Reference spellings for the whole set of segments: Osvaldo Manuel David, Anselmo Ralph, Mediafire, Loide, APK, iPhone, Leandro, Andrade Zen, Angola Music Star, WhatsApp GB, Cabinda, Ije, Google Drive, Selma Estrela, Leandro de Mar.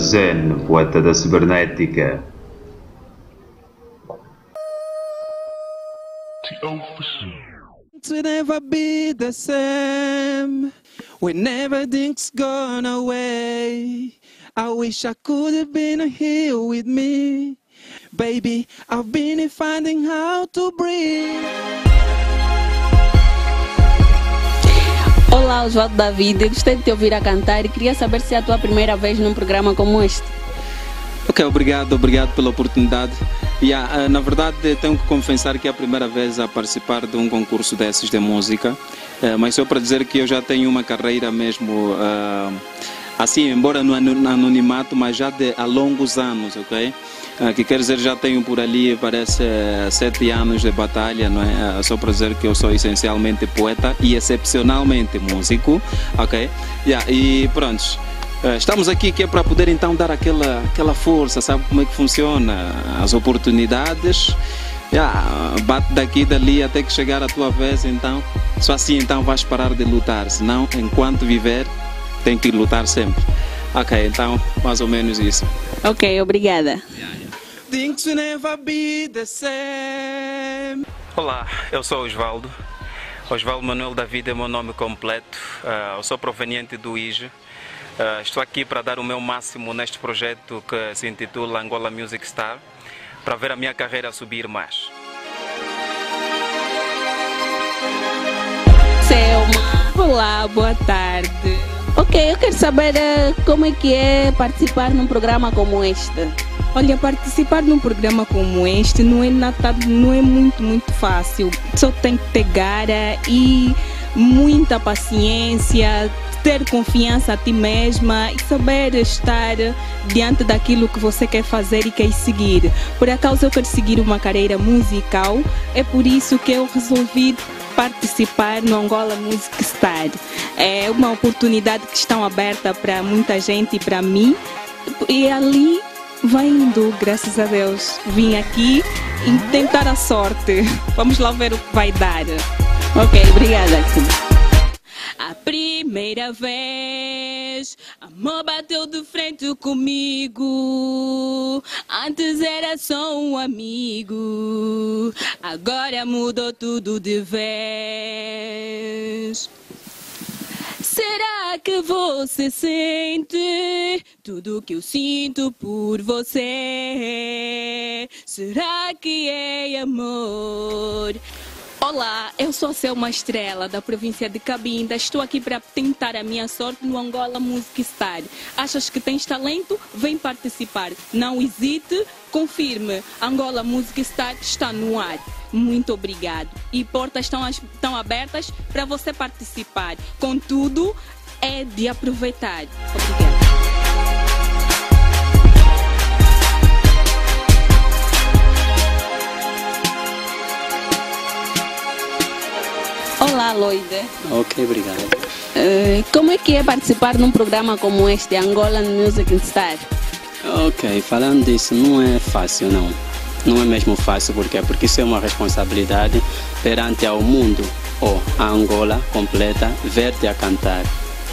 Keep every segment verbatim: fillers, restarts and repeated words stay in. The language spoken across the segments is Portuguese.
Andrade Zen, poeta da cibernética. We never be the same. Whenever everything's gone away, I wish I could have been here with me. Baby, I've been finding how to breathe. Olá, Osvaldo David, eu gostei de te ouvir a cantar e queria saber se é a tua primeira vez num programa como este. Ok, obrigado, obrigado pela oportunidade. Yeah, na verdade, tenho que confessar que é a primeira vez a participar de um concurso desses de música, mas só para dizer que eu já tenho uma carreira mesmo, assim, embora no anonimato, mas já de, há longos anos, ok? Que quer dizer, já tenho por ali, parece, sete anos de batalha, não é? Só para dizer que eu sou essencialmente poeta e excepcionalmente músico, ok? Yeah, e pronto, estamos aqui que é para poder então dar aquela, aquela força, sabe como é que funciona? As oportunidades, yeah, bate daqui e dali até que chegar a tua vez, então, só assim então vais parar de lutar, senão enquanto viver tem que lutar sempre. Ok, então, mais ou menos isso. Ok, obrigada. Yeah, yeah. Olá, eu sou Osvaldo. Osvaldo Manuel David é meu nome completo. Uh, eu sou proveniente do Ije. Uh, estou aqui para dar o meu máximo neste projeto que se intitula Angola Music Star, para ver a minha carreira subir mais. Selma, olá, boa tarde. Ok, eu quero saber uh, como é que é participar num programa como este. Olha, participar num programa como este não é, nada, não é muito, muito fácil. Só tem que ter garra e muita paciência, ter confiança a ti mesma e saber estar diante daquilo que você quer fazer e quer seguir. Por acaso eu quero seguir uma carreira musical, é por isso que eu resolvi participar no Angola Music Star. É uma oportunidade que está aberta para muita gente e para mim, e ali vai indo, graças a Deus. Vim aqui e tentar a sorte. Vamos lá ver o que vai dar. Ok, obrigada. A primeira vez, amor bateu de frente comigo. Antes era só um amigo, agora mudou tudo de vez. Será que você sente tudo que eu sinto por você? Será que é amor? Olá, eu sou a Selma Estrela, da província de Cabinda. Estou aqui para tentar a minha sorte no Angola Music Star. Achas que tens talento? Vem participar. Não hesite, confirme. Angola Music Star está no ar. Muito obrigado. E portas estão, estão abertas para você participar. Contudo, é de aproveitar. Obrigada. Olá, Loide. Ok, obrigado. Uh, como é que é participar num programa como este, Angola Music Star? Ok, falando disso, não é fácil, não. Não é mesmo fácil, por quê? Porque isso é uma responsabilidade perante ao mundo, ou a Angola completa, ver-te a cantar.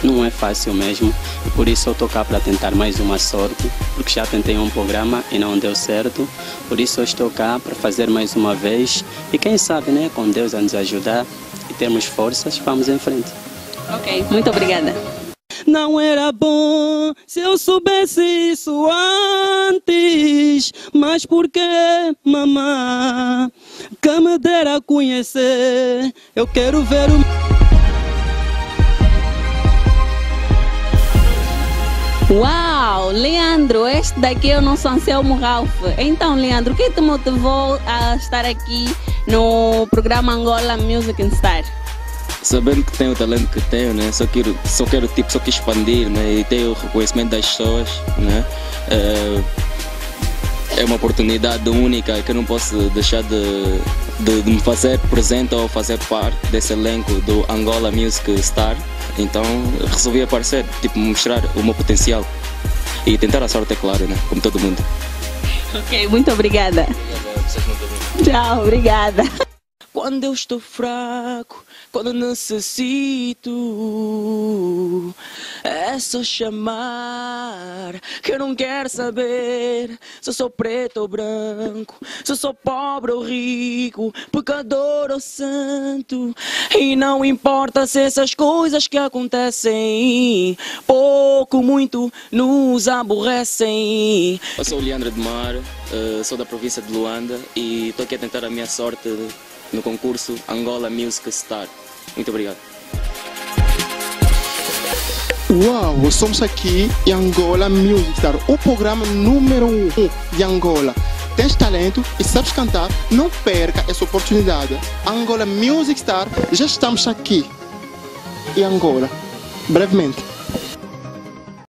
Não é fácil mesmo, e por isso eu estou cá para tentar mais uma sorte, porque já tentei um programa e não deu certo, por isso eu estou cá para fazer mais uma vez, e quem sabe, né, com Deus a nos ajudar, e temos forças, vamos em frente. Ok, muito obrigada. Não era bom se eu soubesse isso antes, mas porque, mamã, que me dera conhecer, eu quero ver o... Uau, Leandro, este daqui é o nosso Anselmo Ralph. Então, Leandro, o que te motivou a estar aqui no programa Angola Music Star? Sabendo que tenho o talento que tenho, né? Só quero, só quero tipo, só que expandir, né? E ter o reconhecimento das pessoas, né? É uma oportunidade única que eu não posso deixar de, de, de me fazer presente ou fazer parte desse elenco do Angola Music Star. Então resolvi aparecer, tipo, mostrar o meu potencial e tentar a sorte, é claro, né? Como todo mundo. Ok, muito obrigada. Obrigada, vocês muito bem. Tchau, obrigada. Quando eu estou fraco, quando necessito. É só chamar, que eu não quero saber se eu sou preto ou branco, se eu sou pobre ou rico, pecador ou santo. E não importa se essas coisas que acontecem pouco, muito nos aborrecem. Eu sou o Leandro de Mar, sou da província de Luanda e estou aqui a tentar a minha sorte no concurso Angola Music Star. Muito obrigado. Uau, somos aqui em Angola Music Star, o programa número um de Angola. Tens talento e sabes cantar? Não perca essa oportunidade. Angola Music Star, já estamos aqui em Angola, brevemente.